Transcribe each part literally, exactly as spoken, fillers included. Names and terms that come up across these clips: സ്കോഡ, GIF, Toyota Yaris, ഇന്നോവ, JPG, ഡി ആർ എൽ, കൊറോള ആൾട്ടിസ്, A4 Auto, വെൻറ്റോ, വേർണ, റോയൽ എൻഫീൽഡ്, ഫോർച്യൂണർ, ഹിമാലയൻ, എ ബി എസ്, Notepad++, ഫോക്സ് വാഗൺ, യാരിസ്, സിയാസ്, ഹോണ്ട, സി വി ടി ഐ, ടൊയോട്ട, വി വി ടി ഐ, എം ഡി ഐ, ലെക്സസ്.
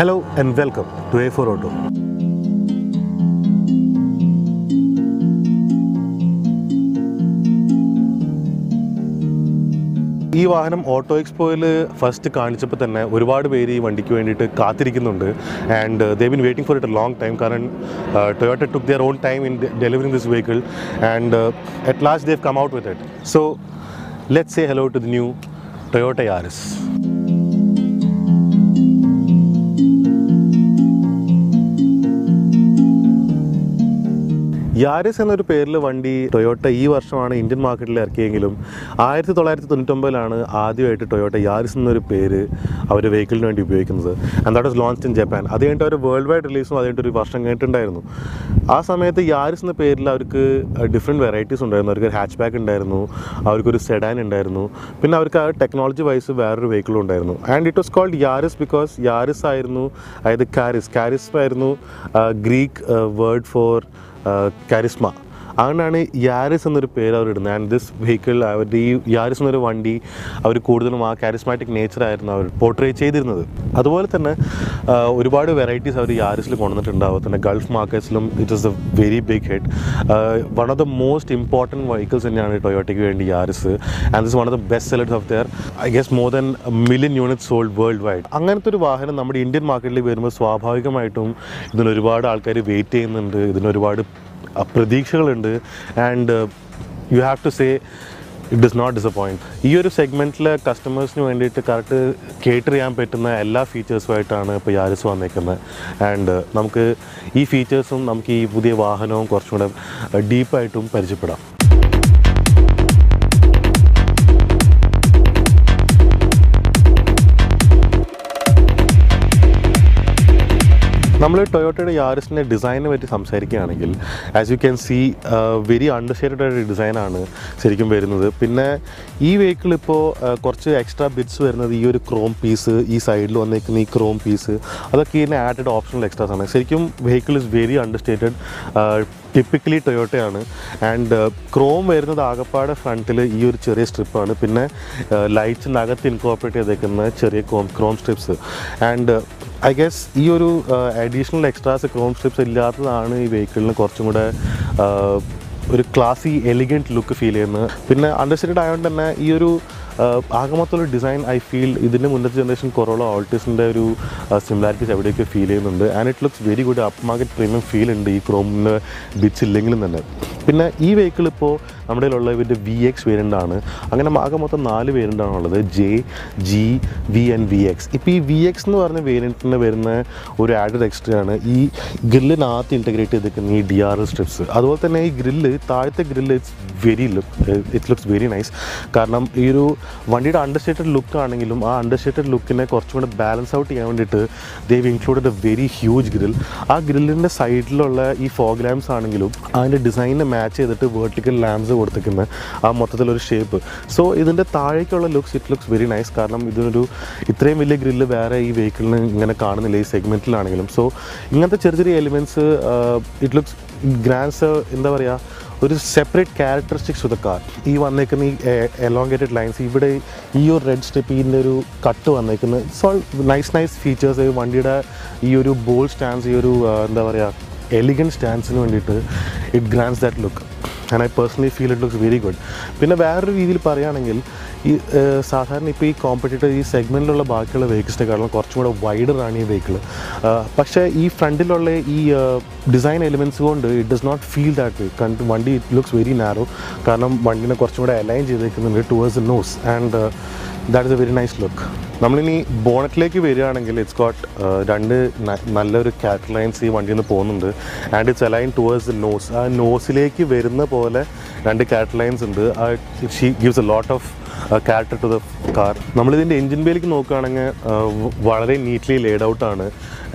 Hello and welcome to A four Auto. ഈ വാഹനം auto എക്സ്പോയിൽ first കാണിച്ചപ്പോൾ തന്നെ ഒരുപാട് പേര് ഈ വണ്ടിക്ക് വേണ്ടിയിട്ട് കാത്തിരിക്കുന്നുണ്ട് and they been waiting for it a long time കാരണം ടൊയോട്ട took their own time in delivering this vehicle and at last they've come out with it so let's say hello to the new ടൊയോട്ട യാരിസ്. യാരിസ് എന്നൊരു പേരിൽ വണ്ടി ടൊയോട്ട ഈ വർഷമാണ് Indian മാർക്കറ്റിൽ ഇറക്കിയെങ്കിലും ആയിരത്തി തൊള്ളായിരത്തി തൊണ്ണൂറ്റൊമ്പതിലാണ് ആദ്യമായിട്ട് ടൊയോട്ട യാരിസ് എന്നൊരു പേര് അവർ വെഹിക്കിളിന് വേണ്ടി ഉപയോഗിക്കുന്നത്. And that was launched in Japan. അത് കഴിഞ്ഞിട്ട് അവർ വേൾഡ് വൈഡ് റിലീസും അത് കഴിഞ്ഞിട്ട് ഒരു വർഷം കഴിഞ്ഞിട്ടുണ്ടായിരുന്നു. ആ സമയത്ത് യാരിസ് എന്ന പേരിൽ അവർക്ക് ഡിഫറെൻറ്റ് വെറൈറ്റീസ് ഉണ്ടായിരുന്നു. അവർക്ക് ഹാച്ച് ബാക്ക് ഉണ്ടായിരുന്നു, അവർക്കൊരു സെഡാൻ ഉണ്ടായിരുന്നു, പിന്നെ അവർക്ക് ആ ടെക്നോളജി വൈസ് വേറൊരു വെഹിക്കിളും ഉണ്ടായിരുന്നു. And it was called യാരിസ് because യാരിസ് ആയിരുന്നു, അതായത് കാരിസ് കാരിസ് ആയിരുന്നു ഗ്രീക്ക് വേർഡ് ഫോർ കരിസ്മ. അങ്ങനെയാണ് യാരിസ് എന്നൊരു പേര് അവർ ഇടുന്നത്. ആൻഡ് ദിസ് വെഹിക്കിൾ, അവരുടെ ഈ യാരിസ് എന്നൊരു വണ്ടി അവർ കൂടുതലും ആ കാരിസ്മാറ്റിക് നേച്ചറായിരുന്നു അവർ പോർട്രേറ്റ് ചെയ്തിരുന്നത്. അതുപോലെ തന്നെ ഒരുപാട് വെറൈറ്റീസ് അവർ യാരിസിൽ കൊണ്ടുവന്നിട്ടുണ്ട്. അതുപോലെ തന്നെ ഗൾഫ് മാർക്കറ്റ്സിലും it is a very big hit. One of the most important vehicles തന്നെയാണ് ടൊയോട്ടയ്ക്ക് വേണ്ടി യാരിസ്. And this one of the best sellers of their I guess more than million unit sold worldwide. അങ്ങനത്തെ ഒരു വാഹനം നമ്മുടെ Indian മാർക്കറ്റിൽ വരുമ്പോൾ സ്വാഭാവികമായിട്ടും ഇതിനൊരുപാട് ആൾക്കാർ വെയിറ്റ് ചെയ്യുന്നുണ്ട്, ഇതിനൊരുപാട് പ്രതീക്ഷകളുണ്ട്. And you have to say it does not disappoint. ഈ ഒരു സെഗ്മെൻറ്റിലെ കസ്റ്റമേഴ്സിന് വേണ്ടിയിട്ട് കറക്റ്റ് കേറ്റർ ചെയ്യാൻ പറ്റുന്ന എല്ലാ ഫീച്ചേഴ്സുമായിട്ടാണ് ഇപ്പോൾ യാരിസ് വന്നിരിക്കുന്നത്. ആൻഡ് നമുക്ക് ഈ ഫീച്ചേഴ്സും നമുക്ക് ഈ പുതിയ വാഹനവും കുറച്ചും കൂടെ ഡീപ്പായിട്ടും പരിചയപ്പെടാം. നമ്മൾ ടൊയോട്ടയുടെ യാരിസിൻ്റെ ഡിസൈനിനെ പറ്റി സംസാരിക്കുകയാണെങ്കിൽ as you can see very understated ആയിട്ടൊരു ഡിസൈനാണ് ശരിക്കും വരുന്നത്. പിന്നെ ഈ വെഹിക്കിൾ ഇപ്പോൾ കുറച്ച് എക്സ്ട്രാ ബിറ്റ്സ് വരുന്നത് ഈ ഒരു ക്രോം പീസ്, ഈ സൈഡിൽ വന്നിരിക്കുന്ന ഈ ക്രോം പീസ്, അതൊക്കെ ഇതിന് ആഡഡ് ഓപ്ഷണൽ എക്സ്ട്രാസ് ആണ്. ശരിക്കും vehicle is very understated, typically ടൊയോട്ടയാണ്. ആൻഡ് ക്രോം വരുന്നത് ആകപ്പാട് ഫ്രണ്ടിൽ ഈ ഒരു ചെറിയ സ്ട്രിപ്പാണ്, പിന്നെ ലൈറ്റ്സിനകത്ത് ഇൻകോർപ്പറേറ്റ് ചെയ്തേക്കുന്ന ചെറിയ chrome chrome strips. And I guess ഈ ഒരു അഡീഷണൽ എക്സ്ട്രാസ് ക്രോം സ്ട്രിപ്സ് ഇല്ലാത്തതാണ് ഈ വെഹിക്കിളിന് കുറച്ചും കൂടെ ഒരു ക്ലാസി എലിഗൻറ്റ് ലുക്ക് ഫീൽ ചെയ്യുന്നത്. പിന്നെ അണ്ടർസ്റ്റേറ്റഡ് ആയതുകൊണ്ട് തന്നെ ഈ ഒരു ആകമൊത്തമുള്ള ഡിസൈൻ ഐ ഫീൽ ഇതിൻ്റെ മുന്നത്തെ ജനറേഷൻ കൊറോള ആൾട്ടിസിൻ്റെ ഒരു സിമിലാരിറ്റീസ് എവിടെയൊക്കെ ഫീൽ ചെയ്യുന്നുണ്ട്. And it looks very good, up market premium feel ഉണ്ട് ഈ ക്രോമിന് ബിറ്റ്സ് ഇല്ലെങ്കിലും തന്നെ. പിന്നെ ഈ വെഹിക്കിൾ ഇപ്പോൾ നമ്മുടെ കയ്യിലുള്ള ഇവരുടെ വി എക്സ് വേരിയൻ്റാണ്. അങ്ങനെ ആകമൊത്തം നാല് വേരിയൻ്റാണുള്ളത്, J, G, V and V X. ഇപ്പോൾ ഈ വി എക്സ് എന്ന് പറഞ്ഞ വേരിയൻറ്റിന് വരുന്ന ഒരു ആഡഡ് എക്സ്ട്രയാണ് ഈ ഗ്രില്ലിനകത്ത് ഇൻറ്റഗ്രേറ്റ് ചെയ്തിരിക്കുന്ന ഈ ഡി ആർ എൽ സ്ട്രിപ്സ്. അതുപോലെ തന്നെ ഈ ഗ്രില്ല്, താഴത്തെ grill it's very look it looks very nice. കാരണം ഈ ഒരു വണ്ടിയുടെ അണ്ടർസ്റ്റേറ്റഡ് ലുക്ക് ആണെങ്കിലും ആ അണ്ടർസ്റ്റേറ്റഡ് ലുക്കിനെ കുറച്ചും കൂടെ ബാലൻസ് ഔട്ട് ചെയ്യാൻ വേണ്ടിയിട്ട് they've included a very huge grill. ആ ഗ്രില്ലിൻ്റെ സൈഡിലുള്ള ഈ ഫോഗ് ലാംസ് ആണെങ്കിലും അതിൻ്റെ ഡിസൈനിനെ മാച്ച് ചെയ്തിട്ട് വെർട്ടിക്കൽ ലാംസ് കൊടുത്തിരിക്കുന്ന ആ മൊത്തത്തിലൊരു ഷേപ്പ്. സോ ഇതിൻ്റെ താഴേക്കുള്ള looks it looks very nice. കാരണം ഇതിനൊരു ഇത്രയും വലിയ ഗ്രില്ല് വേറെ ഈ വെഹിക്കിളിന് ഇങ്ങനെ കാണുന്നില്ല ഈ സെഗ്മെൻറ്റിലാണെങ്കിലും. സോ ഇങ്ങനത്തെ ചെറിയ ചെറിയ എലിമെൻറ്റ്സ് ഇറ്റ് ലുക്സ് ഗ്രാൻസ്, എന്താ പറയുക, ഒരു separate characteristics of the car. ഈ വന്നേക്കുന്ന ഈ എലോങ്കേറ്റഡ് ലൈൻസ്, ഇവിടെ ഈ ഒരു റെഡ് സ്ട്രിപ്പിൻ്റെ ഒരു കട്ട് വന്നേക്കുന്നത്, it's all nice nice features. ഈ വണ്ടിയുടെ ഈ ഒരു ബോൾ സ്റ്റാൻസ്, ഈ ഒരു എന്താ പറയുക എലിഗൻറ്റ് സ്റ്റാൻസിന് വേണ്ടിയിട്ട് it grants that look. And I personally feel it looks very good. പിന്നെ വേറൊരു രീതിയിൽ പറയുകയാണെങ്കിൽ ഈ സാധാരണ ഇപ്പോൾ ഈ കോമ്പറ്റീറ്റീവ് ഈ സെഗ്മെൻറ്റിലുള്ള ബാക്കിയുള്ള വെഹിക്കിൾസിനെക്കാളും കുറച്ചും കൂടെ വൈഡറാണ് ഈ വെഹിക്കിൾ. പക്ഷേ ഈ ഫ്രണ്ടിലുള്ള ഈ ഡിസൈൻ എലിമെൻറ്റ്സ് കൊണ്ട് it does not feel that കണ്ട് വണ്ടി ഇറ്റ് ലുക്സ് വെരി നാരോ. കാരണം വണ്ടിനെ കുറച്ചും കൂടെ അലൈൻ ചെയ്തേക്കുന്നുണ്ട് towards the nose. And that is a very nice look. നമ്മളിനി ബോണറ്റിലേക്ക് വരികയാണെങ്കിൽ ഇറ്റ്സ് ഗോട്ട് രണ്ട് നല്ലൊരു കാറ്റർ ലൈൻസ് ഈ വണ്ടിയിൽ നിന്ന് പോകുന്നുണ്ട്. And it's align towards the nose. ആ നോസിലേക്ക് വരുന്ന പോലെ രണ്ട് കാറ്റർ ലൈൻസ് ഉണ്ട്. She gives a lot of character to the car. നമ്മളിതിൻ്റെ എൻജിൻ ബേയിലേക്ക് നോക്കുകയാണെങ്കിൽ വളരെ നീറ്റ്ലി ലേഡ് ഔട്ടാണ്.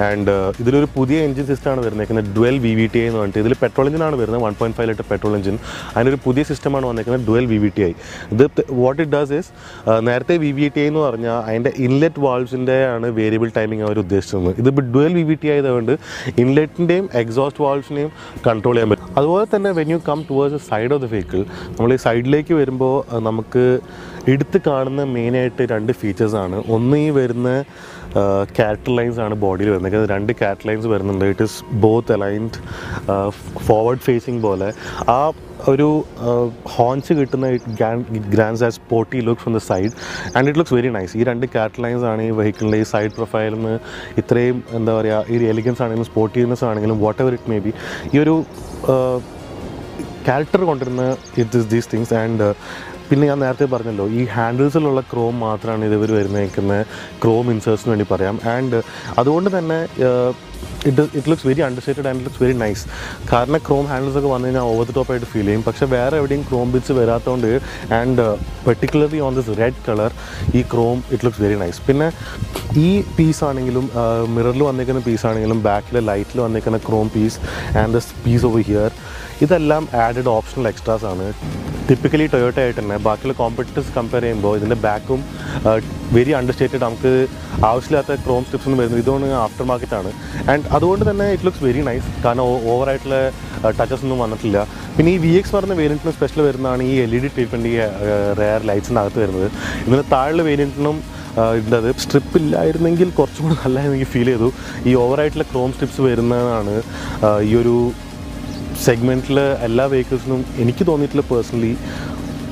ആൻഡ് ഇതിലൊരു പുതിയ എൻജിൻ സിസ്റ്റമാണ് വരുന്നേക്കുന്നത്, dual വി വി ടി ഐ എന്ന് പറഞ്ഞിട്ട്. ഇതിൽ പെട്രോൾ എഞ്ചിനാണ് വരുന്നത്, one point five litre petrol engine. അതിനൊരു പുതിയ സിസ്റ്റമാണ് വന്നേക്കുന്നത്, dual വി വി ടി ഐ. ഇത് വാട്ട് ഇറ്റ് ഡസ് ഇസ്, നേരത്തെ വി വി ടി ഐ എന്ന് പറഞ്ഞാൽ അതിൻ്റെ ഇൻലെറ്റ് വാൾവ്സിൻ്റെ ആണ് വേരിയബിൾ ടൈമിംഗ് അവർ ഉദ്ദേശിച്ചിരുന്നത്. ഇതിപ്പോൾ dual വി വി ടി ഐ ആയതുകൊണ്ട് ഇൻലെറ്റിൻ്റെയും എക്സോസ്റ്റ് വാൾവ്സിനെയും കൺട്രോൾ ചെയ്യാൻ പറ്റും. അതുപോലെ തന്നെ when you come towards the side of the vehicle, നമ്മൾ ഈ സൈഡിലേക്ക് വരുമ്പോൾ നമുക്ക് എടുത്ത് കാണുന്ന മെയിനായിട്ട് രണ്ട് ഫീച്ചേഴ്സാണ്. ഒന്ന് ഈ വരുന്ന uh, cat lines on the body. Two cat lines, it is both aligned, uh, forward facing. Oru uh, haunch it grants a sporty look from the side, and it looks very nice. These two cat lines are vehicle side profile, elegance and sportiness, whatever it may be. Oru uh, character it is these things, and uh, പിന്നെ ഞാൻ നേരത്തെ പറഞ്ഞല്ലോ ഈ ഹാൻഡിൽസിലുള്ള Chrome മാത്രമാണ് ഇവർ വരുന്നേക്കുന്ന Chrome ഇൻസേർട്ട്സ് വേണ്ടി പറയാം. And അതുകൊണ്ട് തന്നെ it it looks very understated and looks very nice. കാരണം ക്രോം ഹാൻഡിൽസ് ഒക്കെ വന്നു കഴിഞ്ഞാൽ ഓവർ ദി ടോപ്പ് ആയിട്ട് ഫീൽ ചെയ്യും. പക്ഷേ വേറെ എവിടെയും ക്രോം ബിറ്റ്സ് വരാത്തതുകൊണ്ട് and particularly on this red colour ഈ chrome it looks very nice. പിന്നെ ഈ പീസാണെങ്കിലും മിററിൽ വന്നിരിക്കുന്ന പീസാണെങ്കിലും ബാക്കിലെ ലൈറ്റിൽ വന്നിരിക്കുന്ന chrome piece and the piece over here ഇതെല്ലാം ആഡഡ് ഓപ്ഷണൽ എക്സ്ട്രാസ് ആണ്. ടിപ്പിക്കലി ടൊയോട്ട ആയിട്ട് തന്നെ ബാക്കിയുള്ള കോമ്പറ്റീറ്റേഴ്സ് കമ്പയർ ചെയ്യുമ്പോൾ ഇതിൻ്റെ ബാക്കും വെരി അണ്ടർസ്റ്റേറ്റഡ്, നമുക്ക് ആവശ്യമില്ലാത്ത ക്രോം സ്ട്രിപ്സ് ഒന്നും വരുന്നത് ഇതുകൊണ്ട് ആഫ്റ്റർ മാർക്കറ്റാണ്. ആൻഡ് അതുകൊണ്ട് തന്നെ ഇറ്റ് ലുക്സ് വെരി നൈസ്, കാരണം ഓവറായിട്ടുള്ള ടച്ചസ് ഒന്നും വന്നിട്ടില്ല. പിന്നെ ഈ വി എക്സ് പറഞ്ഞ വേരിയൻറ്റിന് സ്പെഷ്യൽ വരുന്നതാണ് ഈ എൽ ഇ ഡി ട്രീറ്റ്മെൻറ്റ് ഈ റെയർ ലൈറ്റ്സിനകത്ത് വരുന്നത്. ഇതിന് താഴെ വേരിയൻറ്റിനും ഇണ്ടത് സ്ട്രിപ്പ് ഇല്ലായിരുന്നെങ്കിൽ കുറച്ചും കൂടി നല്ലതായിരുന്നു ഫീൽ ചെയ്തു. ഈ ഓവറായിട്ടുള്ള ക്രോം സ്ട്രിപ്സ് വരുന്നതാണ് ഈ ഒരു സെഗ്മെൻറ്റിൽ എല്ലാ വെഹിക്കിൾസിനും എനിക്ക് തോന്നിയിട്ടുള്ള പേഴ്സണലി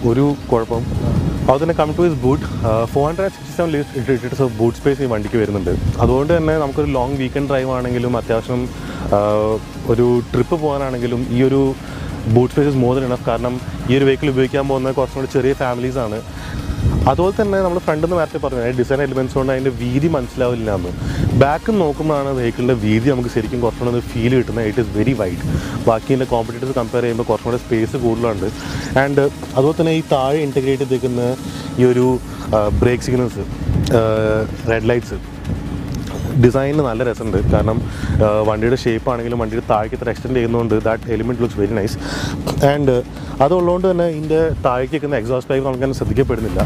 ഒരു കുഴപ്പം. അത് തന്നെ come to is boot, four hundred sixty seven litres of boot space ഈ വണ്ടിക്ക് വരുന്നുണ്ട്. അതുകൊണ്ട് തന്നെ നമുക്കൊരു ലോങ് വീക്കെൻഡ് ഡ്രൈവ് ആണെങ്കിലും അത്യാവശ്യം ഒരു ട്രിപ്പ് പോകാനാണെങ്കിലും ഈ ഒരു boot space is more than enough. കാരണം ഈ ഒരു വെഹിക്കിൾ ഉപയോഗിക്കാൻ പോകുന്ന കുറച്ചും കൂടി ചെറിയ ഫാമിലീസാണ്. അതുപോലെ തന്നെ നമ്മൾ ഫ്രണ്ടിൽ നിന്ന് നേരത്തെ പറഞ്ഞു കഴിഞ്ഞാൽ ഡിസൈൻ എലിമെൻറ്റ്സ് കൊണ്ട് അതിൻ്റെ വീതി മനസ്സിലാവില്ല എന്ന്. ബാക്ക് നോക്കുമ്പോഴാണ് വെഹിക്കിളിൻ്റെ വീതി നമുക്ക് ശരിക്കും കുറച്ചും കൂടെ ഫീൽ കിട്ടുന്നത്. ഇറ്റ് ഇസ് വെരി വൈഡ്, ബാക്കിൻ്റെ കോമ്പറ്റീറ്റേഴ്സ് കമ്പയർ ചെയ്യുമ്പോൾ കുറച്ചും കൂടെ സ്പേസ് കൂടുതലുണ്ട്. ആൻഡ് അതുപോലെ തന്നെ ഈ താഴെ ഇൻറ്റഗ്രേറ്റ് ചെയ്തിരിക്കുന്ന ഈ ഒരു ബ്രേക്ക് സിഗ്നൽസ്, റെഡ് ലൈറ്റ്സ് ഡിസൈനിന് നല്ല രസമുണ്ട്. കാരണം വണ്ടിയുടെ ഷേപ്പ് ആണെങ്കിലും വണ്ടിയുടെ താഴേക്ക് ഇത്ര എക്സ്റ്റെൻഡ് ചെയ്യുന്നതുകൊണ്ട് that element looks very nice. And അതുള്ളതുകൊണ്ട് തന്നെ ഇതിൻ്റെ താഴേക്ക് നിൽക്കുന്ന എക്സോസ്റ്റ് പൈപ്പ് നമുക്കങ്ങനെ ശ്രദ്ധിക്കപ്പെടുന്നില്ല.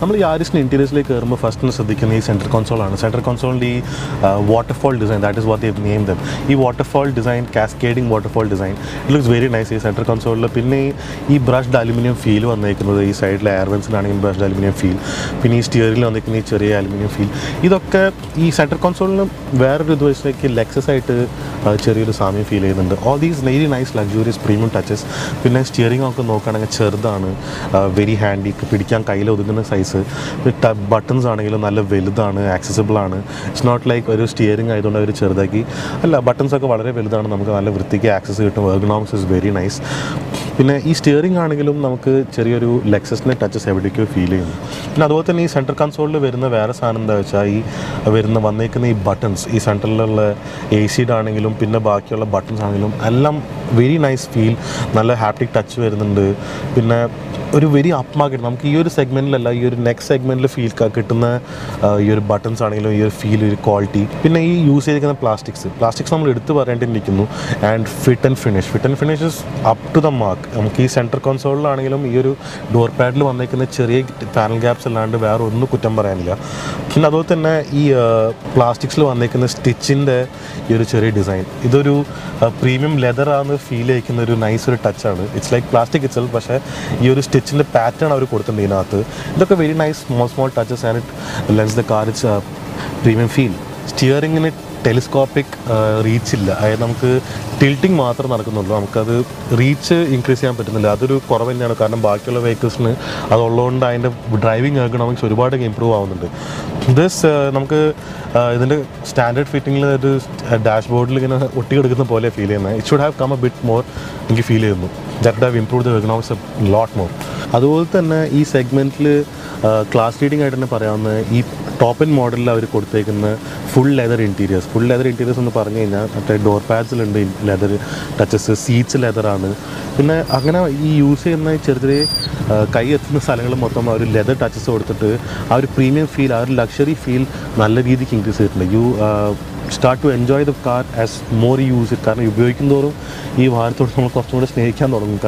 നമ്മൾ യാരിസിൻ്റെ ഇൻറ്റീരിയേഴ്സിലേക്ക് കയറുമ്പോൾ ഫസ്റ്റ് ശ്രദ്ധിക്കുന്ന ഈ സെൻട്രൽ കൺസോളാണ്. സെൻട്രൽ കൺസോളിൻ്റെ ഈ waterfall design, that is what they name them. ഈ waterfall design, cascading waterfall design, it looks very nice ഈ സെൻട്രൽ കൺസോളിൽ. പിന്നെ ഈ ബ്രഷ്ഡ് അലുമിനിയം ഫീൽ വന്നിരിക്കുന്നത്, ഈ സൈഡിലെ എയർവെൻസിനാണെങ്കിൽ ബ്രഷ്ഡ് അലുമിനിയം ഫീൽ, പിന്നെ ഈ സ്റ്റിയറിൽ വന്നിരിക്കുന്ന ഈ ചെറിയ അലുമിനിയം ഫീൽ, ഇതൊക്കെ ഈ സെൻട്രൽ കൺസോളിന് വേറൊരു ഇതുവശത്തേക്ക് ലെക്സസ് ആയിട്ട് ചെറിയൊരു സാമ്യം ഫീൽ ചെയ്യുന്നുണ്ട്. All these very nice luxurious premium touches. പിന്നെ സ്റ്റിയറിംഗ് ഒക്കെ നോക്കുകയാണെങ്കിൽ ചെറുതാണ്, വെരി ഹാൻഡി, പിടിക്കാൻ കയ്യിൽ ഒതുങ്ങുന്ന സൈസ്. ബട്ടൺസ് ആണെങ്കിലും നല്ല വലുതാണ്, ആക്സസിബിൾ ആണ്. ഇറ്റ്സ് നോട്ട് ലൈക്ക് ഒരു സ്റ്റിയറിംഗ് ആയതുകൊണ്ട് അവർ ചെറുതാക്കി, അല്ല, ബട്ടൺസൊക്കെ വളരെ വലുതാണ്, നമുക്ക് നല്ല വൃത്തിക്ക് ആക്സസ് കിട്ടും. Ergonomics is very nice. പിന്നെ ഈ സ്റ്റിയറിംഗ് ആണെങ്കിലും നമുക്ക് ചെറിയൊരു ലെക്സസിൻ്റെ ടച്ചസ് എവിടേക്കോ ഫീൽ ചെയ്യുന്നു. പിന്നെ അതുപോലെ തന്നെ ഈ സെൻട്രൽ കൺസോളിൽ വരുന്ന വേറെ സാധനം എന്താ വെച്ചാൽ ഈ വരുന്ന വന്നേക്കുന്ന ഈ ബട്ടൺസ്, ഈ സെൻട്രലിലുള്ള എ സിയുടെ ആണെങ്കിലും പിന്നെ ബാക്കിയുള്ള ബട്ടൺസ് ആണെങ്കിലും എല്ലാം വെരി നൈസ് ഫീൽ, നല്ല ഹാപ്റ്റിക് ടച്ച് വരുന്നുണ്ട്. പിന്നെ ഒരു വെരി അപ്പ് മാർക്കറ്റ്, നമുക്ക് ഈ ഒരു സെഗ്മെൻറ്റിലല്ല ഈ ഒരു നെക്സ്റ്റ് സെഗ്മെൻറ്റിൽ ഫീൽ കിട്ടുന്ന ഈ ഒരു ബട്ടൺസ് ആണെങ്കിലും ഈ ഒരു ഫീൽ, ഒരു ക്വാളിറ്റി. പിന്നെ ഈ യൂസ് ചെയ്തിരിക്കുന്ന പ്ലാസ്റ്റിക്സ്, പ്ലാസ്റ്റിക്സ് നമ്മൾ എടുത്ത് പറയേണ്ടിയിരിക്കുന്നു. And fit and finish, fit and finish is up to the mark. നമുക്ക് ഈ സെൻട്രൽ കൺസോളിലാണെങ്കിലും ഈ ഒരു ഡോർ പാഡിൽ വന്നിരിക്കുന്ന ചെറിയ പാനൽ ഗ്യാപ്സ് അല്ലാണ്ട് വേറെ ഒന്നും കുറ്റം പറയാനില്ല. പിന്നെ അതുപോലെ തന്നെ ഈ പ്ലാസ്റ്റിക്സിൽ വന്നിരിക്കുന്ന സ്റ്റിച്ചിൻ്റെ ഈ ഒരു ചെറിയ ഡിസൈൻ, ഇതൊരു പ്രീമിയം ലെതറാണെന്ന് ഫീൽ ചെയ്യിക്കുന്ന ഒരു നൈസ് ഒരു ടച്ചാണ്. ഇറ്റ്സ് ലൈക്ക് പ്ലാസ്റ്റിക് ഇറ്റ്സെൽഫ്, പക്ഷേ ഈ ഒരു സ്റ്റിച്ചിൻ്റെ പാറ്റേൺ അവർ കൊടുത്തിട്ടുണ്ട് ഇതിനകത്ത്. ഇതൊക്കെ very nice small small touches and it lends the car it's premium feel. സ്റ്റിയറിങ്ങിന് ടെലിസ്കോപ്പിക് റീച്ചില്ല, അതായത് നമുക്ക് ടിൽറ്റിങ് മാത്രം നടക്കുന്നുള്ളൂ, നമുക്കത് റീച്ച് ഇൻക്രീസ് ചെയ്യാൻ പറ്റുന്നില്ല. അതൊരു കുറവ് തന്നെയാണ്, കാരണം ബാക്കിയുള്ള വെഹിക്കിൾസിന് അതുള്ളതുകൊണ്ട് അതിൻ്റെ ഡ്രൈവിംഗ് എർഗണോമിക്സ് ഒരുപാട് ഇമ്പ്രൂവ് ആവുന്നുണ്ട്. ദിസ് നമുക്ക് ഇതിൻ്റെ സ്റ്റാൻഡേർഡ് ഫിറ്റിങ്ങിൽ ഒരു ഡാഷ് ബോർഡിൽ ഇങ്ങനെ ഒട്ടിക്കെടുക്കുന്ന പോലെ ഫീൽ ചെയ്യുന്നത്. It should have come a bit more എനിക്ക് ഫീൽ ചെയ്യുന്നു. That have improve the ergonomics a lot more. അതുപോലെ തന്നെ ഈ സെഗ്മെൻറ്റിൽ ക്ലാസ് ലീഡിംഗ് ആയിട്ട് തന്നെ പറയാവുന്ന ഈ ടോപ്പ് ആൻഡ് മോഡലിൽ അവർ കൊടുത്തേക്കുന്ന full leather interiors. Full leather interiors എന്ന് പറഞ്ഞു കഴിഞ്ഞാൽ മറ്റേ ഡോർ പാഡ്സിലുണ്ട് ലെതർ ടച്ചസ്, സീറ്റ്സ് ലെതറാണ്. പിന്നെ അങ്ങനെ ഈ യൂസ് ചെയ്യുന്ന ചെറിയ ചെറിയ കൈ എത്തുന്ന സ്ഥലങ്ങൾ മൊത്തം ആ ഒരു ലെതർ ടച്ചസ് കൊടുത്തിട്ട് ആ ഒരു പ്രീമിയം ഫീൽ, ആ ഒരു ലക്ഷറി ഫീൽ നല്ല രീതിക്ക് ഇൻക്രീസ് ചെയ്തിട്ടുണ്ട്. You start to enjoy the car as more use it. കാരണം ഉപയോഗിക്കുന്തോറും ഈ വാഹനത്തോട് നമ്മൾ കുറച്ചും കൂടെ സ്നേഹിക്കാൻ തുടങ്ങും.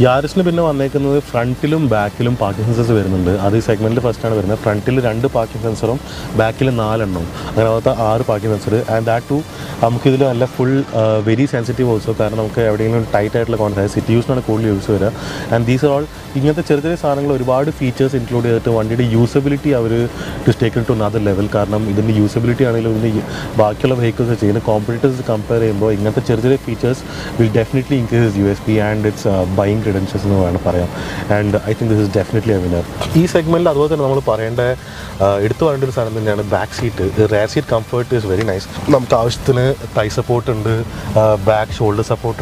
Yaris ne pinne vannekunnu frontilum backilum parking sensors varunundu adu segment il first aanu varunna frontil two parking sensorum backil four ennum angane avata six parking sensor and that too namukku idilu alla full uh, very sensitive also karanam namukku evadengilum tight aayittulla corner city use nana cool use vera and these are all ingate cheru cheru saanangal oru features include cheyittu vandide usability avaru to take it to another level karanam idinte usability aanengilum idinte baakiyulla vehicles cheyina competitors compare cheyumbo ingate cheru cheru features will definitely increase its U S P and its uh, buying credentials and I think this is definitely a winner. In this segment, we will talk about back seat. The rear seat comfort is very nice. We have thigh support, back shoulder support,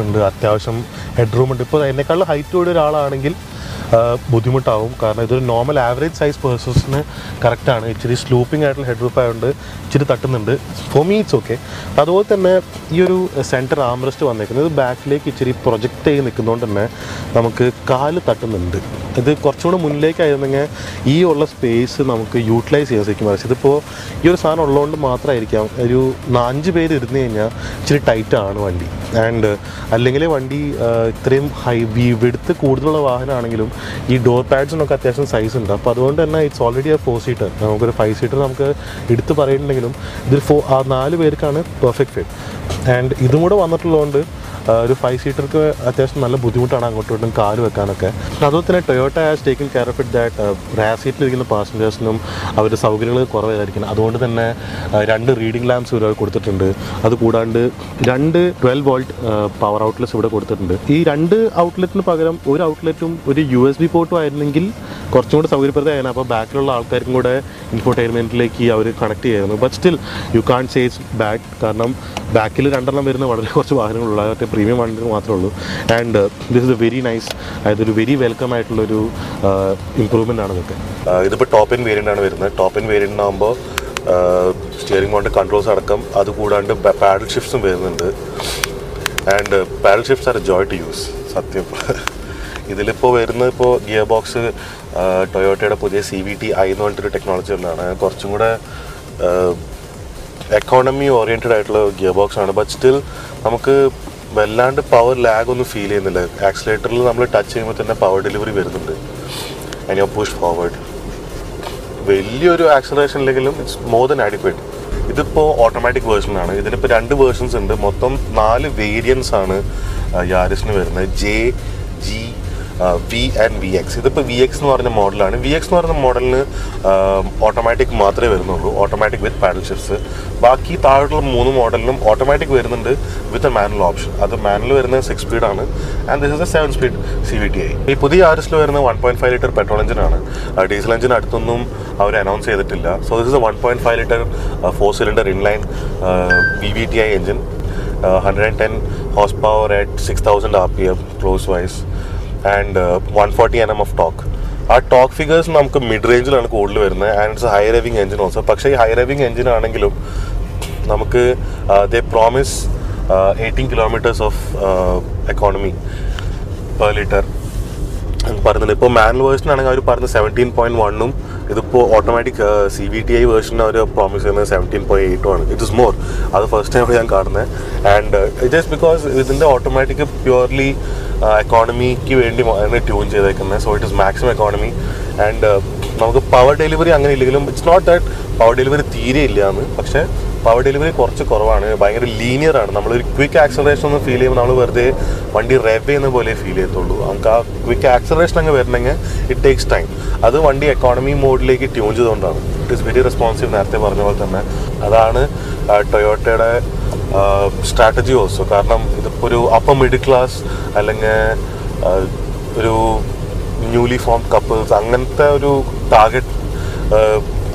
headroom. If you have a height to it, ബുദ്ധിമുട്ടാവും കാരണം ഇതൊരു normal average size പേഴ്സൺസിന് correct ആണ് ഇച്ചിരി sloping ആയിട്ടുള്ള head roof ആയതുകൊണ്ട് ഇച്ചിരി തട്ടുന്നുണ്ട് ഫോർ മീ ഇറ്റ്സ് ഓക്കെ അതുപോലെ തന്നെ ഈ ഒരു സെൻറ്റർ ആംറസ്റ്റ് വന്നേക്കുന്നത് ബാക്കിലേക്ക് ഇച്ചിരി പ്രൊജക്റ്റ് ചെയ്ത് നിൽക്കുന്നതുകൊണ്ട് തന്നെ നമുക്ക് കാല് തട്ടുന്നുണ്ട് ഇത് കുറച്ചുകൂടെ മുന്നിലേക്കായിരുന്നെങ്കിൽ ഈ ഉള്ള സ്പേസ് നമുക്ക് യൂട്ടിലൈസ് ചെയ്യാൻ സാധിക്കും പക്ഷേ ഇതിപ്പോൾ ഈ ഒരു സാധനം ഉള്ളതുകൊണ്ട് മാത്രമായിരിക്കാം ഒരു നാലഞ്ച് പേര് ഇരുന്ന് കഴിഞ്ഞാൽ ഇച്ചിരി ടൈറ്റാണ് വണ്ടി ആൻഡ് അല്ലെങ്കിൽ വണ്ടി ഇത്രയും ഹൈ വിഡ്ത്ത് കൂടുതലുള്ള വാഹനമാണെങ്കിലും ഈ ഡോർ പാഡ്സിനൊക്കെ അത്യാവശ്യം സൈസ് ഉണ്ട് അപ്പോൾ അതുകൊണ്ട് തന്നെ ഇറ്റ്സ് ഓൾറെഡി ആ ഫോർ സീറ്റർ നമുക്കൊരു ഫൈവ് സീറ്റർ നമുക്ക് എടുത്ത് പറയുന്നുണ്ടെങ്കിലും ഇതൊരു ഫോ ആ നാല് പേർക്കാണ് പെർഫെക്റ്റ് ഫിറ്റ് ആൻഡ് ഇതും കൂടെ വന്നിട്ടുള്ളതുകൊണ്ട് ഒരു ഫൈവ് സീറ്റർക്ക് അത്യാവശ്യം നല്ല ബുദ്ധിമുട്ടാണ് അങ്ങോട്ടും ഇങ്ങോട്ടും കാല് വെക്കാനൊക്കെ അതുപോലെ തന്നെ ടൊയോട്ട has taken care of it that rear സീറ്റിലിരിക്കുന്ന പാസഞ്ചേഴ്സിനും അവരുടെ സൗകര്യങ്ങൾ കുറവായിരിക്കണം അതുകൊണ്ട് തന്നെ രണ്ട് റീഡിംഗ് ലാംപ്സ് ഇവിടെ കൊടുത്തിട്ടുണ്ട് അതുകൂടാണ്ട് രണ്ട് ട്വൽവ് വോൾട്ട് പവർ ഔട്ട്ലെറ്റ്സ് ഇവിടെ കൊടുത്തിട്ടുണ്ട് ഈ രണ്ട് ഔട്ട്ലെറ്റിന് പകരം ഒരു ഔട്ട്ലെറ്റും ഒരു യു എസ് ബി പോർട്ടും ആയിരുന്നെങ്കിൽ കുറച്ചും കൂടെ സൗകര്യപ്രദമായിരുന്നു അപ്പോൾ ബാക്കിലുള്ള ആൾക്കാർക്കും കൂടെ ഇൻഫോർടൈൻമെൻറ്റിലേക്ക് അവർ കണക്ട് ചെയ്യായിരുന്നു but still you can't say it's bad കാരണം ബാക്കിൽ രണ്ടെണ്ണം വരുന്ന വളരെ കുറച്ച് വാഹനങ്ങളുള്ള മറ്റേ പ്രീമിയം വണ്ടികൾ മാത്രമേ ഉള്ളൂ and this is a very nice അതായത് ഒരു വെരി വെൽക്കം ആയിട്ടുള്ളൊരു ഇമ്പ്രൂവ്മെൻ്റ് ആണ് ഇതൊക്കെ ഇതിപ്പോൾ ടോപ്പ് എൻ വേരിയൻ്റ് ആണ് വരുന്നത് ടോപ്പ് എൻ വേരിയൻ്റ് ആകുമ്പോൾ സ്റ്റിയറിംഗ് കൊണ്ട് കൺട്രോൾസ് അടക്കം അതുകൂടാണ്ട് പാഡൽ ഷിഫ്റ്റ്സും വരുന്നുണ്ട് and paddle shifts are a joy to use സത്യം ഇതിലിപ്പോൾ വരുന്ന ഇപ്പോൾ ഗിയർ ബോക്സ് ടൊയോട്ടയുടെ പുതിയ സി വി ടി ഐ എന്ന് പറഞ്ഞിട്ടൊരു ടെക്നോളജി ഉണ്ടാണ് കുറച്ചും കൂടെ എക്കോണമി ഓറിയൻറ്റഡ് ആയിട്ടുള്ള ഗിയർ ബോക്സ് ആണ് ബട്ട് സ്റ്റിൽ നമുക്ക് വല്ലാണ്ട് പവർ ലാഗ് ഒന്നും ഫീൽ ചെയ്യുന്നില്ല ആക്സിലേറ്ററിൽ നമ്മൾ ടച്ച് ചെയ്യുമ്പോൾ തന്നെ പവർ ഡെലിവറി വരുന്നുണ്ട് അതിന് പുഷ് ഫോർവേഡ് വലിയൊരു ആക്സിലറേഷൻ ഇല്ലെങ്കിലും ഇറ്റ്സ് മോർ ദൻ ആഡിക്വേറ്റ് ഇതിപ്പോൾ ഓട്ടോമാറ്റിക് വേർഷനാണ് ഇതിനിപ്പോൾ രണ്ട് വേർഷൻസ് ഉണ്ട് മൊത്തം നാല് വേരിയൻസ് ആണ് യാരിസിന് വരുന്നത് J G V and V X ഇതിപ്പോൾ വി എക്സ് എന്ന് പറഞ്ഞ മോഡലാണ് വി എക്സ് എന്ന് പറഞ്ഞ മോഡലിന് ഓട്ടോമാറ്റിക് മാത്രമേ വരുന്നുള്ളൂ ഓട്ടോമാറ്റിക് വിത്ത് പാഡൽ ഷിഫ്റ്റ്സ് ബാക്കി താഴോട്ടുള്ള മൂന്ന് മോഡലിനും ഓട്ടോമാറ്റിക് വരുന്നുണ്ട് വിത്ത് എ മാനുവൽ ഓപ്ഷൻ അത് മാനുവൽ വരുന്നത് സിക്സ് സ്പീഡാണ് and this is a seven speed സി വി ടി ഐ ഈ പുതിയ യാരിസിൽ വരുന്ന one point five litre petrol എഞ്ചിനാണ് ഡീസൽ എഞ്ചിൻ അടുത്തൊന്നും അവർ അനൗൺസ് ചെയ്തിട്ടില്ല so this is a one point five litre four cylinder inline വി വി ടി ഐ engine hundred and ten horse power at six thousand R P M close wise and uh, one forty newton meters of torque. ആ torque figures നമുക്ക് mid റേഞ്ചിലാണ് കൂടുതൽ വരുന്നത് and it's high revving engine also പക്ഷേ ഈ high revving engine ആണെങ്കിലും നമുക്ക് they promise eighteen kilometres of economy per litre എന്ന് പറയുന്നുണ്ട് ഇപ്പോൾ മാനുവൽ വേർഷനാണെങ്കിൽ അവർ പറയുന്നത് സെവൻറ്റീൻ പോയിൻറ്റ് വണ്ണും ഇതിപ്പോൾ automatic സി വി ടി ഐ വേർഷന് അവർ പ്രോമിസ് ചെയ്യുന്നത് സെവൻറ്റീൻ പോയിൻറ്റ് എയ്റ്റും ആണ് ഇറ്റ് ഇസ് മോർ അത് ഫസ്റ്റ് ടൈമാണ് ഞാൻ കാണുന്നത് ആൻഡ് ജസ്റ്റ് ബിക്കോസ് ഇതിൻ്റെ ഓട്ടോമാറ്റിക് പ്യുവർലി എക്കോണമിക്ക് വേണ്ടി ട്യൂൺ ചെയ്തേക്കുന്നത് so it is maximum economy and നമുക്ക് പവർ ഡെലിവറി അങ്ങനെ ഇല്ലെങ്കിലും it's not that power delivery തീരെ ഇല്ലയെന്ന് പക്ഷേ പവർ ഡെലിവറി കുറച്ച് കുറവാണ് ഭയങ്കര ലീനിയറാണ് നമ്മളൊരു ക്വിക്ക് ആക്സലറേഷൻ ഒന്ന് ഫീൽ ചെയ്യുമ്പോൾ നമ്മൾ വെറുതെ വണ്ടി റെവ് ചെയ്യുന്ന പോലെ ഫീൽ ചെയ്യത്തുള്ളൂ നമുക്ക് ആ ക്വിക്ക് ആക്സലറേഷൻ അങ്ങ് വരണമെങ്കിൽ ഇറ്റ് ടേക്സ് ടൈം അത് വണ്ടി എക്കോണമി മോഡിലേക്ക് ട്യൂൺ ചെയ്തുകൊണ്ടാണ് ഇറ്റ് ഈസ് വെരി റെസ്പോൺസീവ് നേരത്തെ പറഞ്ഞ പോലെ തന്നെ അതാണ് ടൊയോട്ടയുടെ സ്ട്രാറ്റജി ഓൾസോ കാരണം ഇതിപ്പോൾ ഒരു അപ്പർ മിഡിൽ ക്ലാസ് അല്ലെങ്കിൽ ഒരു ന്യൂലി ഫോം കപ്പിൾസ് അങ്ങനത്തെ ഒരു ടാർഗറ്റ്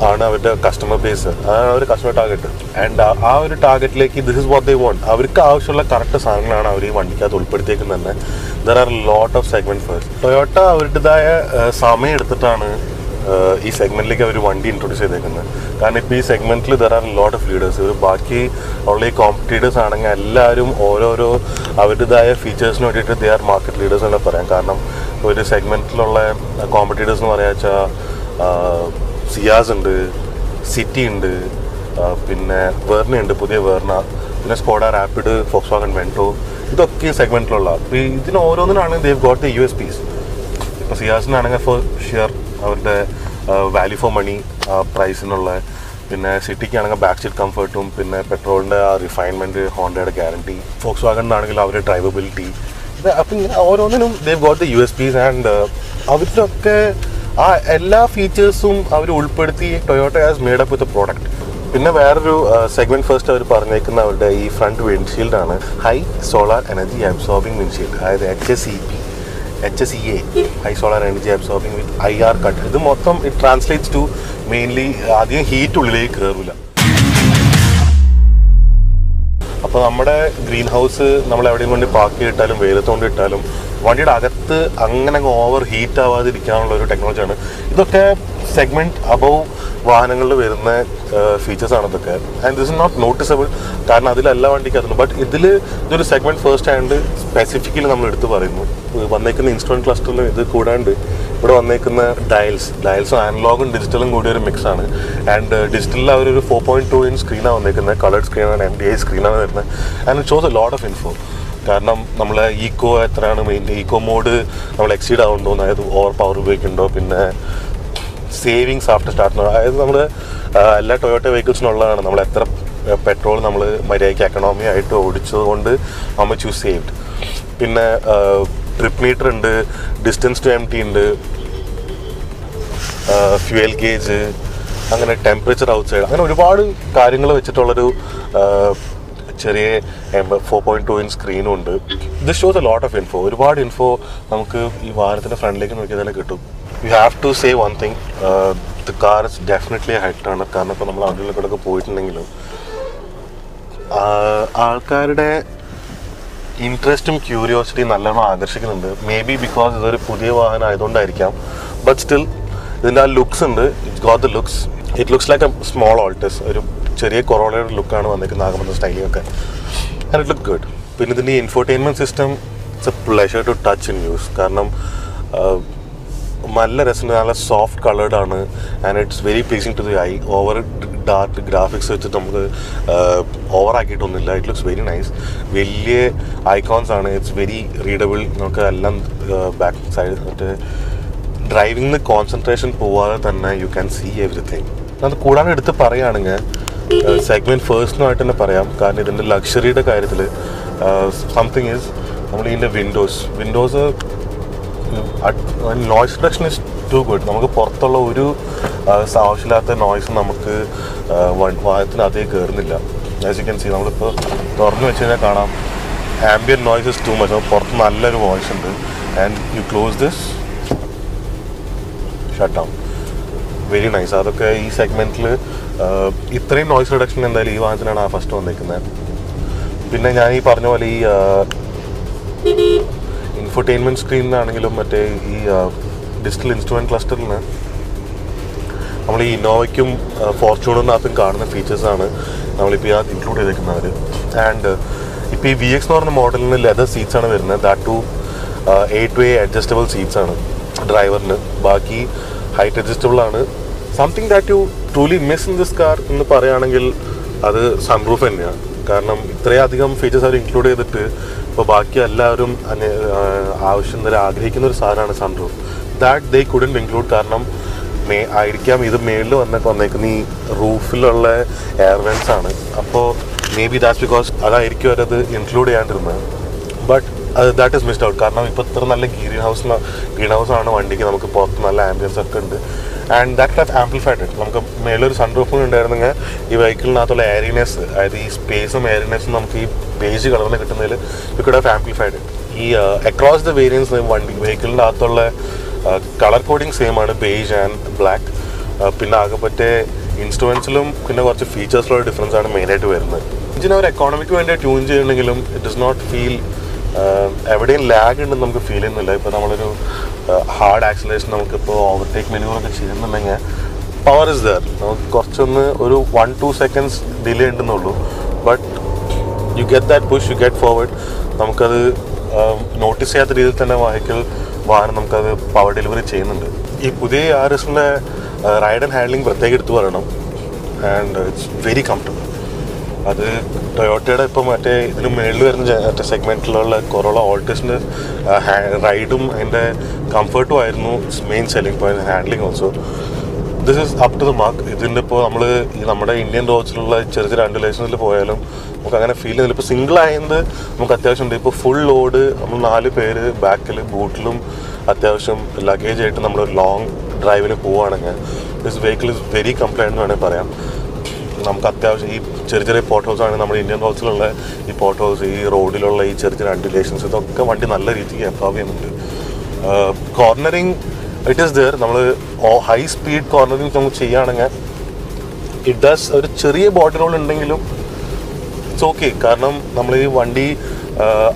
ആണ് അവരുടെ കസ്റ്റമർ ബേസ് അതാണ് അവർ കസ്റ്റമർ ടാർഗറ്റ് ആൻഡ് ആ ഒരു ടാർഗറ്റിലേക്ക് this is what they want അവർക്ക് ആവശ്യമുള്ള കറക്റ്റ് സാധനങ്ങളാണ് അവർ ഈ വണ്ടിക്കകത്ത് ഉൾപ്പെടുത്തിയേക്കുന്നത് തന്നെ there are lot of segment firsts ടൊയോട്ട അവരുടേതായ സമയം എടുത്തിട്ടാണ് ഈ സെഗ്മെൻറ്റിലേക്ക് അവർ വണ്ടി ഇൻട്രൊഡ്യൂസ് ചെയ്തേക്കുന്നത് കാരണം ഇപ്പോൾ ഈ സെഗ്മെൻറ്റിൽ there are lot of leaders ഇവർ ബാക്കി ഉള്ള ഈ കോമ്പറ്റീറ്റേഴ്സ് ആണെങ്കിൽ എല്ലാവരും ഓരോരോ അവരുടേതായ ഫീച്ചേഴ്സിന് വേണ്ടിയിട്ട് ദേ ആർ മാർക്കറ്റ് ലീഡേഴ്സ് എന്ന് പറയാം കാരണം ഒരു സെഗ്മെൻറ്റിലുള്ള കോമ്പറ്റീറ്റേഴ്സ് എന്ന് പറയാ വെച്ചാൽ സിയാസ് ഉണ്ട് സിറ്റി ഉണ്ട് പിന്നെ വേർണ ഉണ്ട് പുതിയ വേർണ പിന്നെ സ്കോഡ Rapid ഫോക്സ് വാഗൺ വെൻറ്റോ ഇതൊക്കെ സെഗ്മെൻറ്റിലുള്ള ഇതിന് ഓരോന്നിനാണെങ്കിൽ they got the U S Ps. ഇപ്പോൾ സിയാസിനാണെങ്കിൽ ഫോർ ഷെയർ അവരുടെ വാല്യൂ ഫോർ മണി പ്രൈസിനുള്ള, പിന്നെ സിറ്റിക്കാണെങ്കിൽ ബാക്ക് സീറ്റ് കംഫർട്ടും, പിന്നെ പെട്രോളിൻ്റെ ആ റിഫൈൻമെൻറ്റ്, ഹോണ്ടയുടെ ഗ്യാരണ്ടി, ഫോക്സ് വാഗണിനാണെങ്കിൽ അവരുടെ ഡ്രൈവബിലിറ്റി, ഇത് അപ്പം ഇങ്ങനെ ഓരോന്നിനും they got the U S Ps and അവരിലൊക്കെ ആ എല്ലാ ഫീച്ചേഴ്സും അവർ ഉൾപ്പെടുത്തി ടൊയോട്ട has made up with product. പിന്നെ വേറൊരു സെഗ്മെൻറ്റ് ഫസ്റ്റ് അവർ പറഞ്ഞേക്കുന്ന അവരുടെ ഈ ഫ്രണ്ട് വിൻഡ്ഷീൽഡാണ് high solar energy absorbing windshield, അതായത് H S E P, H S E A, high solar energy absorbing with I R cut. ഇത് മൊത്തം ഇറ്റ് ട്രാൻസ്ലേറ്റ്സ് ടു മെയിൻലി അധികം ഹീറ്റ് ഉള്ളിലേക്ക് കയറില്ല. അപ്പോൾ നമ്മുടെ ഗ്രീൻ ഹൗസ് നമ്മൾ എവിടെയും കൊണ്ട് പാക്ക് ചെയ്തിട്ടാലും വെയിലത്തുകൊണ്ട് ഇട്ടാലും വണ്ടിയുടെ അകത്ത് അങ്ങനെ ഓവർ ഹീറ്റ് ആവാതിരിക്കാനുള്ള ഒരു ടെക്നോളജിയാണ്. ഇതൊക്കെ സെഗ്മെൻറ്റ് അബവ് വാഹനങ്ങളിൽ വരുന്ന ഫീച്ചേഴ്സാണ് ഇതൊക്കെ. And this is not noticeable, കാരണം അതിലെല്ലാ വണ്ടിക്കും അതുണ്ട്. ബട്ട് ഇതിൽ ഇതൊരു സെഗ്മെൻറ്റ് ഫസ്റ്റ് ആൻഡ് സ്പെസിഫിക്കലി നമ്മൾ എടുത്ത് പറയുന്നു. വന്നേക്കുന്ന ഇൻസ്ട്രുമെൻറ്റ് ക്ലസ്റ്ററിൽ ഇത് കൂടാണ്ട് ഇവിടെ വന്നേക്കുന്ന ഡയൽസ് ഡയൽസും ആനലോഗും ഡിജിറ്റലും കൂടി ഒരു മിക്സാണ്. ആൻഡ് ഡിജിറ്റലിൽ അവരൊരു ഫോർ പോയിൻറ്റ് ടു ഇഞ്ച് സ്ക്രീനാണ് വന്നേക്കുന്നത്, കളേർഡ് സ്ക്രീനാണ്, എം ഡി ഐ സ്ക്രീനാണ് വരുന്നത്. And it shows a lot of info. കാരണം നമ്മൾ ഈക്കോ എത്രയാണ് മെയിൻ, ഈക്കോ മോഡ് നമ്മൾ എക്സീഡ് ആവുന്നുണ്ടോ, അതായത് ഓവർ പവർ ഉപയോഗിക്കുന്നുണ്ടോ, പിന്നെ സേവിങ്സ് ആഫ്റ്റർ സ്റ്റാർട്ട്, അതായത് നമ്മൾ എല്ലാ ടൊയോട്ട വെഹിക്കിൾസിനുള്ളതാണ് നമ്മൾ എത്ര പെട്രോൾ നമ്മൾ മര്യാദയ്ക്ക് എക്കണോമി ആയിട്ട് ഓടിച്ചത് കൊണ്ട് നമ്മൾ ചൂസ് സേവ്ഡ്. പിന്നെ ട്രിപ്പ് മീറ്റർ ഉണ്ട്, ഡിസ്റ്റൻസ് ടു എം ടി ഉണ്ട്, ഫ്യൂവൽ ഗേജ്, അങ്ങനെ ടെമ്പറേച്ചർ ഔട്ട് സൈഡ്, അങ്ങനെ ഒരുപാട് കാര്യങ്ങൾ വെച്ചിട്ടുള്ളൊരു ചെറിയ ഫോർ പോയിൻറ്റ് ടു ഇഞ്ച് സ്ക്രീനും ഉണ്ട്. This shows a lot of info. ഒരുപാട് ഇൻഫോ നമുക്ക് ഈ വാഹനത്തിൻ്റെ ഫ്രണ്ടിലേക്ക് നോക്കിയതിനെ കിട്ടും. You have to say one thing, the car is definitely ഹൈറ്റാണ്. കാരണം ഇപ്പോൾ നമ്മൾ അതിൻ്റെ കൂടെയൊക്കെ പോയിട്ടുണ്ടെങ്കിലും ആൾക്കാരുടെ ഇൻട്രസ്റ്റും ക്യൂരിയോസിറ്റിയും നല്ലോണം ആകർഷിക്കുന്നുണ്ട്. മേ ബി ബിക്കോസ് ഇതൊരു പുതിയ വാഹനം ആയതുകൊണ്ടായിരിക്കാം. ബട്ട് സ്റ്റിൽ ഇതിൻ്റെ ആ ലുക്സ് ഉണ്ട്, it's got the looks. It looks like a small Altis, ഒരു ചെറിയ കൊറോളയുടെ ലുക്കാണ് വന്നിരിക്കുന്നത്, ആഗമന സ്റ്റൈലൊക്കെ. And it look good. പിന്നെ ഇതിൻ്റെ infotainment system it's a pleasure to touch in use. കാരണം നല്ല രസം, നല്ല സോഫ്റ്റ് കളേർഡാണ്. And it's very pleasing to the eye. Over dark graphics വെച്ചിട്ട് നമുക്ക് ഓവറാക്കിയിട്ടൊന്നുമില്ല. It looks very nice. വലിയ ഐക്കോൺസ് ആണ്. It's very readable. നമുക്ക് എല്ലാം ബാക്ക് സൈഡ് മറ്റേ ഡ്രൈവിംഗിന് കോൺസെൻട്രേഷൻ പോവാതെ തന്നെ യു ക്യാൻ സീ എവറിത്തിങ്. അത് കൂടാതെ എടുത്ത് പറയുകയാണെങ്കിൽ സെഗ്മെൻറ്റ് ഫേഴ്സിനുമായിട്ട് തന്നെ പറയാം. കാരണം ഇതിൻ്റെ ലക്ഷറിയുടെ കാര്യത്തിൽ സംതിങ് ഈസ് നമ്മൾ ഇതിൻ്റെ windows windows noise reduction is too good. നമുക്ക് പുറത്തുള്ള ഒരു ആവശ്യമില്ലാത്ത നോയ്സ് നമുക്ക് വാഹനത്തിന് അതേ കയറുന്നില്ല. ആസ് യു ക്യാൻ സീ, നമ്മളിപ്പോൾ തുറന്നു വെച്ച് കഴിഞ്ഞാൽ കാണാം ambient noise is too much. പുറത്ത് നല്ലൊരു വോയിസ് ഉണ്ട്. And you close this, shut down. Very nice. അതൊക്കെ ഈ സെഗ്മെൻറ്റിൽ ഇത്രയും നോയ്സ് റിഡക്ഷൻ എന്തായാലും ഈ വാഹനത്തിനാണ് ആ ഫസ്റ്റ് വന്നിരിക്കുന്നത്. പിന്നെ ഞാൻ ഈ പറഞ്ഞ പോലെ ഈ ഇൻഫർടൈൻമെൻറ്റ് സ്ക്രീനിനാണെങ്കിലും മറ്റേ ഈ ഡിജിറ്റൽ ഇൻസ്ട്രുമെൻറ്റ് ക്ലസ്റ്ററിന് നമ്മൾ ഈ ഇന്നോവയ്ക്കും ഫോർച്യൂണറിനകത്തും കാണുന്ന ഫീച്ചേഴ്സാണ് നമ്മളിപ്പോൾ ഇതിനകത്ത് ഇൻക്ലൂഡ് ചെയ്തേക്കുന്നവർ. ആൻഡ് ഇപ്പോൾ ഈ വി എക്സ് എന്ന് പറഞ്ഞ മോഡലിന് ലെതർ സീറ്റ്സാണ് വരുന്നത്. That to eight way adjustable സീറ്റ്സാണ് ഡ്രൈവറിന്, ബാക്കി ഹൈറ്റ് അഡ്ജസ്റ്റബിളാണ്. Something that you truly miss in this car എന്ന് പറയുകയാണെങ്കിൽ അത് സൺറൂഫ് തന്നെയാണ്. കാരണം ഇത്രയധികം ഫീച്ചേഴ്സ് അവർ ഇൻക്ലൂഡ് ചെയ്തിട്ട് ഇപ്പോൾ ബാക്കി എല്ലാവരും ആവശ്യം വരെ ആഗ്രഹിക്കുന്ന ഒരു സാധനമാണ് sunroof. That they couldn't include. കാരണം മേ ആയിരിക്കാം ഇത് മേളിൽ വന്നൊക്കെ വന്നേക്കുന്ന ഈ റൂഫിലുള്ള എയർവെൻസ് ആണ്. അപ്പോൾ മേ ബി ദാറ്റ്സ് ബിക്കോസ് അതായിരിക്കും അവരത് ഇൻക്ലൂഡ് ചെയ്യാണ്ടിരുന്നത്. But that is missed out. കാരണം ഇപ്പോൾ ഇത്ര നല്ല ഗ്രീൻ ഹൗസ് ഗ്രീൻ ഹൗസാണ് വണ്ടിക്ക്. നമുക്ക് പുറത്ത് നല്ല ആംബിയൻസ് ഒക്കെ ഉണ്ട്. And that have amplified. നമുക്ക് മേലൊരു സൺറൂഫ് ഉണ്ടായിരുന്നെങ്കിൽ ഈ വെഹിക്കിളിനകത്തുള്ള എയറിനെസ്, അതായത് ഈ സ്പേസും എയറിനെസും നമുക്ക് ഈ ബേജ് കളറിൽ കിട്ടുന്നതിൽ യു കുഡ് ഹാവ് ആംപ്ലിഫൈഡ്. ഈ അക്രോസ് ദ വേരിയൻസ് വണ്ടി വെഹിക്കിളിനകത്തുള്ള കളർ കോഡിങ് സെയിം ആണ്, ബേജ് ആൻഡ് ബ്ലാക്ക്. പിന്നെ ആകെ പറ്റേ ഇൻസ്ട്രുമെൻസിലും പിന്നെ കുറച്ച് ഫീച്ചേഴ്സിലുള്ള ഡിഫറൻസ് ആണ് മെയിനായിട്ട് വരുന്നത്. ഇതിന് അവർ എക്കോണമിക്ക് വേണ്ടി ട്യൂൺ ചെയ്യണമെങ്കിലും ഇറ്റ് ഇസ് നോട്ട് ഫീൽ എവിടെയും ലാഗ് ഉണ്ടെന്ന് നമുക്ക് ഫീൽ ചെയ്യുന്നില്ല. ഇപ്പോൾ നമ്മളൊരു ഹാർഡ് ആക്സിലേഷൻ നമുക്കിപ്പോൾ ഓവർടേക്ക് മെനുവറൊക്കെ ചെയ്യുന്നുണ്ടെങ്കിൽ പവർ ഇസ് ദർ. നമുക്ക് കുറച്ചൊന്ന് ഒരു വൺ ടു സെക്കൻഡ്സ് ഡിലേ ഉണ്ടെന്നുള്ളൂ. But you get that push, you get forward. നമുക്കത് നോട്ടീസ് ചെയ്യാത്ത രീതിയിൽ തന്നെ വെഹിക്കിൾ വാഹനം നമുക്കത് പവർ ഡെലിവറി ചെയ്യുന്നുണ്ട്. ഈ പുതിയ യാരിസിൻ്റെ റൈഡ് ആൻഡ് ഹാൻഡ്ലിംഗ് പ്രത്യേകം എടുത്തു പറയണം. And it's very comfortable. അത് ടൊയോട്ടയുടെ ഇപ്പോൾ മറ്റേ ഇതിന് മേളിൽ വരുന്ന മറ്റേ സെഗ്മെൻറ്റിലുള്ള കൊറോള ഓൾട്ടിസിൻ്റെ റൈഡും അതിൻ്റെ കംഫർട്ടും ആയിരുന്നു main selling point. Handling also this is up to the mark. ഇതിൻ്റെ ഇപ്പോൾ നമ്മൾ നമ്മുടെ ഇന്ത്യൻ റോഡ്സിലുള്ള ചെറിയ ചെറിയ അണ്ടർലേഷനിൽ പോയാലും നമുക്ക് അങ്ങനെ ഫീൽ ചെയ്യുന്നില്ല. ഇപ്പോൾ സിംഗിൾ ആയത് നമുക്ക് അത്യാവശ്യം ഉണ്ട്. ഇപ്പോൾ ഫുൾ ലോഡ് നമ്മൾ നാല് പേര് ബാക്കിൽ ബൂട്ടിലും അത്യാവശ്യം ലഗേജ് ആയിട്ട് നമ്മളൊരു ലോങ് ഡ്രൈവിൽ പോവുകയാണെങ്കിൽ this vehicle is very compliant എന്ന് വേണമെങ്കിൽ പറയാം. നമുക്ക് അത്യാവശ്യം ഈ ചെറിയ ചെറിയ പോർട്ട് ഹൗസ് ആണ് നമ്മുടെ ഇന്ത്യൻ റോഡ്സിലുള്ള ഈ പോർട്ട് ഹൗസ്, ഈ റോഡിലുള്ള ഈ ചെറിയ ചെറിയ അൺഡുലേഷൻസ്, ഇതൊക്കെ വണ്ടി നല്ല രീതിക്ക് എബ്സോർബ് ചെയ്യുന്നുണ്ട്. Cornering it is there. നമ്മൾ ഹൈ സ്പീഡ് കോർണറിങ് നമുക്ക് ചെയ്യുകയാണെങ്കിൽ ഇറ്റ് ഡസ് ഒരു ചെറിയ ബോഡി റോൾ ഉണ്ടെങ്കിലും ഇറ്റ്സ് ഓക്കെ. കാരണം നമ്മൾ ഈ വണ്ടി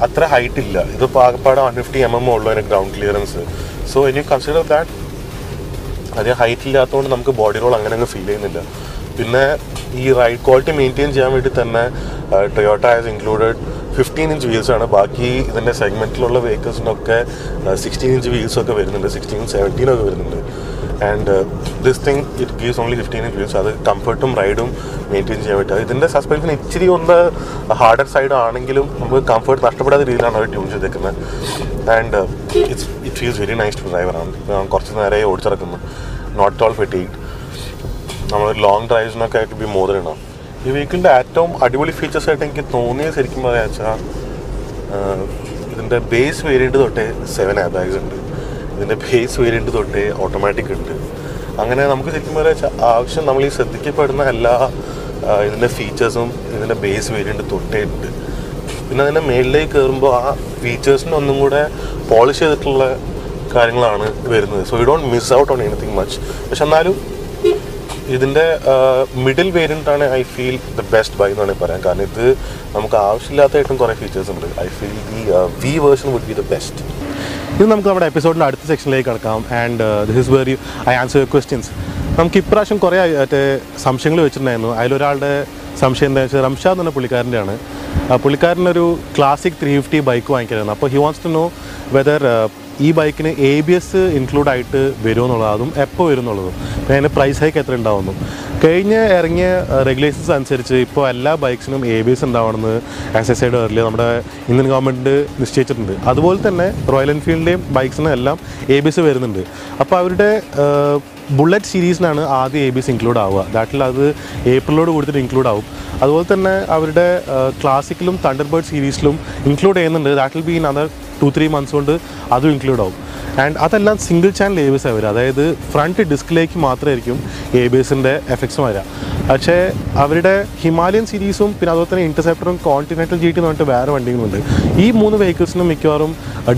അത്ര ഹൈറ്റ് ഇല്ല, ഇത് പാകപ്പാട് വൺ ഫിഫ്റ്റി എം എം ഉള്ളൂ അതിന് ഗ്രൗണ്ട് ക്ലിയറൻസ്. സോ ഇനി കൺസിഡർ ദാറ്റ് അധികം ഹൈറ്റ് ഇല്ലാത്തതുകൊണ്ട് നമുക്ക് ബോഡി റോൾ അങ്ങനെ അങ്ങ് ഫീൽ ചെയ്യുന്നില്ല. പിന്നെ ഈ റൈഡ് ക്വാളിറ്റി മെയിൻറ്റെയിൻ ചെയ്യാൻ വേണ്ടി തന്നെ ടൊയോട്ട has included fifteen inch വീൽസാണ്. ബാക്കി ഇതിൻ്റെ സെഗ്മെൻറ്റിലുള്ള വെഹിക്കിൾസിനൊക്കെ സിക്സ്റ്റീൻ ഇഞ്ച് വീൽസൊക്കെ വരുന്നുണ്ട്, സിക്സ്റ്റീൻ സെവൻറ്റീനൊക്കെ വരുന്നുണ്ട്. And this thing it gives only fifteen inch wheels. അത് കംഫർട്ടും റൈഡും മെയിൻറ്റെയിൻ ചെയ്യാൻ പറ്റും. ഇതിൻ്റെ സസ്പെൻഷൻ ഇച്ചിരി ഒന്ന് ഹാർഡർ സൈഡ് ആണെങ്കിലും നമുക്ക് കംഫർട്ട് നഷ്ടപ്പെടാത്ത രീതിയിലാണ് അവർ ട്യൂൺ ചെയ്തേക്കുന്നത്. And it's it feels very nice to ഡ്രൈവറാണ്. കുറച്ച് നേരെ ഓടിച്ചിറക്കുന്നു, നോട്ട് അറ്റ് ഓൾ ഫെറ്റീഗ്ഡ്. നമ്മൾ ലോങ് ഡ്രൈവ്സിനൊക്കെ ആയിട്ട് ബി മോർ ദാൻ എനഫ്. ഈ വെഹിക്കിളിൻ്റെ ഏറ്റവും അടിപൊളി ഫീച്ചേഴ്സ് ആയിട്ട് എനിക്ക് തോന്നിയത് ശരിക്കും പറയാന്ന് വെച്ചാൽ ഇതിൻ്റെ ബേസ് വേരിയൻറ്റ് തൊട്ടേ സെവൻ എയർ ബാഗ്സ് ഉണ്ട്, ഇതിൻ്റെ ബേസ് വേരിയൻറ്റ് തൊട്ടേ ഓട്ടോമാറ്റിക് ഉണ്ട്. അങ്ങനെ നമുക്ക് ശരിക്കും പറയാന്ന് വെച്ചാൽ ആവശ്യം നമ്മൾ ഈ ശ്രദ്ധിക്കപ്പെടുന്ന എല്ലാ ഇതിൻ്റെ ഫീച്ചേഴ്സും ഇതിൻ്റെ ബേസ് വേരിയൻറ്റ് തൊട്ടേ ഉണ്ട്. പിന്നെ അതിൻ്റെ മേളിലേക്ക് കയറുമ്പോൾ ആ ഫീച്ചേഴ്സിന് ഒന്നും കൂടെ പോളിഷ് ചെയ്തിട്ടുള്ള കാര്യങ്ങളാണ് വരുന്നത്. So you don't miss out on anything much. പക്ഷെ എന്നാലും ഇതിൻ്റെ മിഡിൽ വേരിയൻ്റാണ് I feel the best buy എന്ന് വേണമെങ്കിൽ പറയാം. കാരണം ഇത് നമുക്ക് ആവശ്യമില്ലാത്തതായിട്ടും കുറേ ഫീച്ചേഴ്സ് ഉണ്ട്. I feel the V version would be the best. ഇത് നമുക്ക് നമ്മുടെ എപ്പിസോഡിൻ്റെ അടുത്ത സെക്ഷനിലേക്ക് കിടക്കാം. And this is where you I answer your questions. നമുക്ക് ഇപ്രാവശ്യം കുറേ മറ്റേ സംശയങ്ങൾ വെച്ചിട്ടുണ്ടായിരുന്നു. അതിലൊരാളുടെ സംശയം എന്താണെന്ന് വെച്ചാൽ റംഷാദ് എന്ന് പറഞ്ഞ പുള്ളിക്കാരൻ്റെയാണ്. പുള്ളിക്കാരനൊരു ക്ലാസിക് ത്രീ ഫിഫ്റ്റി ബൈക്ക് വാങ്ങിക്കാനായിരുന്നു. അപ്പോൾ he wants to know whether ഈ ബൈക്കിന് എ ബി എസ് ഇൻക്ലൂഡായിട്ട് വരുമെന്നുള്ളത്, അതും എപ്പോൾ വരുമെന്നുള്ളതും, പിന്നെ അതിൻ്റെ പ്രൈസ് ഹൈക്ക് എത്ര ഉണ്ടാവുന്നു. കഴിഞ്ഞ ഇറങ്ങിയ റെഗുലേഷൻസ് അനുസരിച്ച് ഇപ്പോൾ എല്ലാ ബൈക്സിനും എ ബി എസ് ഉണ്ടാവണമെന്ന് എസ് എസ് എയുടെ പേരിൽ നമ്മുടെ ഇന്ത്യൻ ഗവൺമെൻറ് നിശ്ചയിച്ചിട്ടുണ്ട്. അതുപോലെ തന്നെ റോയൽ എൻഫീൽഡിൻ്റെയും ബൈക്സിനും എല്ലാം എ ബി എസ് വരുന്നുണ്ട്. അപ്പോൾ അവരുടെ ബുള്ളറ്റ് സീരീസിനാണ് ആദ്യം എ ബി എസ് ഇൻക്ലൂഡ് ആവുക. ദാറ്റിൽ അത് ഏപ്രിലോട് കൂടിയിട്ട് ഇൻക്ലൂഡ് ആവും. അതുപോലെ തന്നെ അവരുടെ ക്ലാസിക്കിലും തണ്ടർബേർഡ് സീരീസിലും ഇൻക്ലൂഡ് ചെയ്യുന്നുണ്ട്. That will be in other two three months കൊണ്ട് അതും ഇൻക്ലൂഡ് ആവും. ആൻഡ് അതെല്ലാം single channel എ ബി എസ് വരിക, അതായത് ഫ്രണ്ട് ഡിസ്കിലേക്ക് മാത്രമായിരിക്കും എ ബി എസിൻ്റെ എഫക്ട്സ് വരിക. പക്ഷേ അവരുടെ ഹിമാലയൻ സീരീസും പിന്നെ അതുപോലെ തന്നെ ഇൻ്റർസെപ്റ്ററും കോണ്ടിനെൻ്റൽ ജി ടി എന്ന് പറഞ്ഞിട്ട് വേറെ വണ്ടികളുണ്ട്. ഈ മൂന്ന് വെഹിക്കിൾസിനും മിക്കവാറും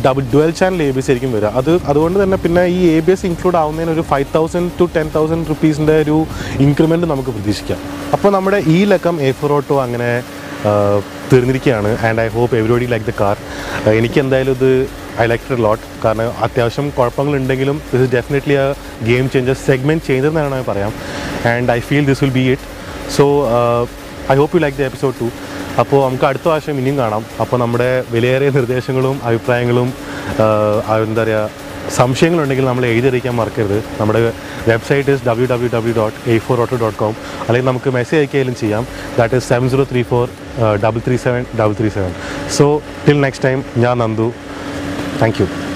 double dual channel എ ബി എസ് ആയിരിക്കും വരിക. അത് അതുകൊണ്ട് തന്നെ പിന്നെ ഈ എ ബി എസ് ഇൻക്ലൂഡ് ആവുന്നതിന് ഒരു five thousand to ten thousand റുപ്പീസിൻ്റെ ഒരു ഇൻക്രിമെൻറ്റ് നമുക്ക് പ്രതീക്ഷിക്കാം. അപ്പോൾ നമ്മുടെ ഈ ലക്കം എ ഫോർ ഓട്ടോ അങ്ങനെ തീർന്നിരിക്കുകയാണ്. And I hope everybody like the car. എനിക്ക് എന്തായാലും ഇത് I like it a lot. കാരണം അത്യാവശ്യം കുഴപ്പങ്ങളുണ്ടെങ്കിലും this is definitely a game changer, segment changer എന്നാണ് ഞാൻ പറയാം. And I feel this will be it. So I hope you like the episode too. അപ്പോൾ നമുക്ക് അടുത്ത പ്രാവശ്യം ഇനിയും കാണാം. അപ്പോൾ നമ്മുടെ വിലയേറിയ നിർദ്ദേശങ്ങളും അഭിപ്രായങ്ങളും എന്താ പറയുക സംശയങ്ങളുണ്ടെങ്കിൽ നമ്മൾ എഴുതിയിരിക്കാൻ മറക്കരുത്. നമ്മുടെ website is W W W dot A for auto dot com. അല്ലെങ്കിൽ നമുക്ക് മെസ്സേജ് അയക്കുകയും ചെയ്യാം. That is seven zero three four double three seven double three seven. So till next time, ഞാൻ നന്ദു. Thank you.